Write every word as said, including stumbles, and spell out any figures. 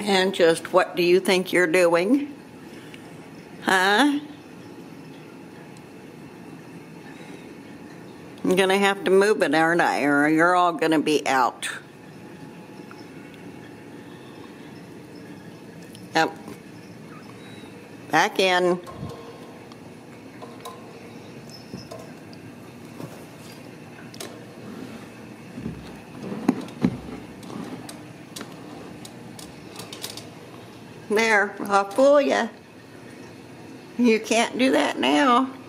And just what do you think you're doing? Huh? I'm gonna have to move it, aren't I? Or you're all gonna be out. Yep. Back in. There, I'll fool ya. You can't do that now.